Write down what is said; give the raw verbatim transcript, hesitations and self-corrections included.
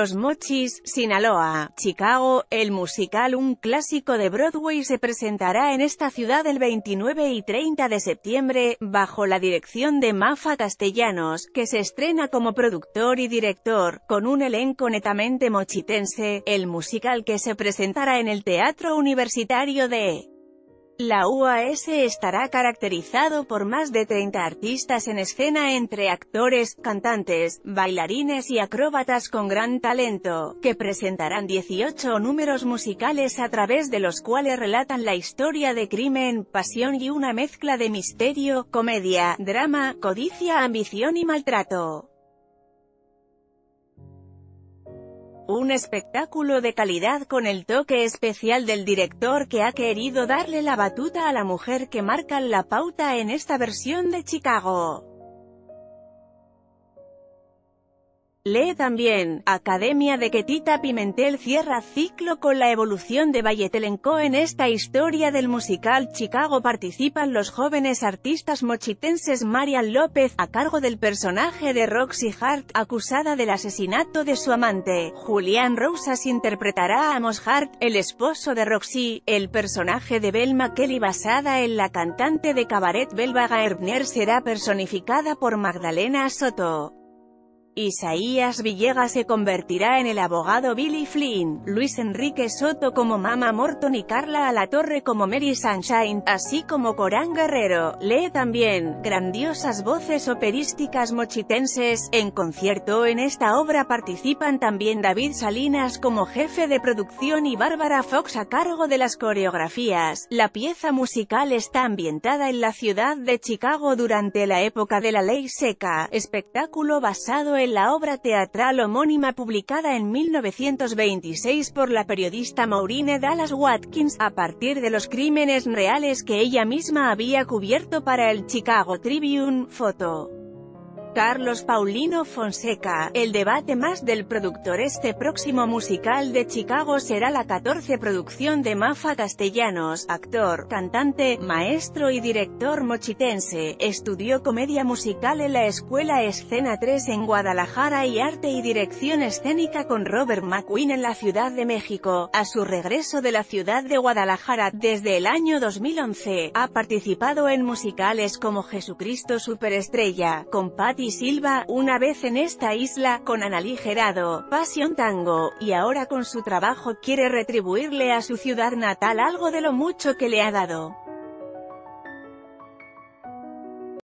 Los Mochis, Sinaloa, Chicago, el musical, un clásico de Broadway, se presentará en esta ciudad el veintinueve y treinta de septiembre, bajo la dirección de Maffa Castellanos, que se estrena como productor y director, con un elenco netamente mochitense. El musical, que se presentará en el Teatro Universitario de la U A S, estará caracterizado por más de treinta artistas en escena, entre actores, cantantes, bailarines y acróbatas con gran talento, que presentarán dieciocho números musicales a través de los cuales relatan la historia de crimen, pasión y una mezcla de misterio, comedia, drama, codicia, ambición y maltrato. Un espectáculo de calidad con el toque especial del director, que ha querido darle la batuta a la mujer, que marcan la pauta en esta versión de Chicago. Lee también, Academia de Quetita Pimentel cierra ciclo con la evolución de Valletelenco. En esta historia del musical Chicago participan los jóvenes artistas mochitenses Marian López, a cargo del personaje de Roxy Hart, acusada del asesinato de su amante. Julián Rosas interpretará a Amos Hart, el esposo de Roxy. El personaje de Velma Kelly, basada en la cantante de cabaret Velva Gaertner, será personificada por Magdalena Soto. Isaías Villegas se convertirá en el abogado Billy Flynn, Luis Enrique Soto como Mama Morton y Carla Alatorre como Mary Sunshine, así como Corán Guerrero. Lee también, grandiosas voces operísticas mochitenses en concierto. En esta obra participan también David Salinas como jefe de producción y Bárbara Fox a cargo de las coreografías. La pieza musical está ambientada en la ciudad de Chicago durante la época de la Ley Seca, espectáculo basado en en la obra teatral homónima publicada en mil novecientos veintiséis por la periodista Maurine Dallas Watkins, a partir de los crímenes reales que ella misma había cubierto para el Chicago Tribune. Foto: Carlos Paulino Fonseca. El debate más del productor. Este próximo musical de Chicago será la catorce producción de Maffa Castellanos. Actor, cantante, maestro y director mochitense, estudió comedia musical en la escuela Escena tres en Guadalajara y arte y dirección escénica con Robert McQueen en la Ciudad de México. A su regreso de la ciudad de Guadalajara, desde el año dos mil once, ha participado en musicales como Jesucristo Superestrella, con Patty y Silva, Una vez en esta isla, con Analí Gerardo, Pasión Tango, y ahora con su trabajo quiere retribuirle a su ciudad natal algo de lo mucho que le ha dado.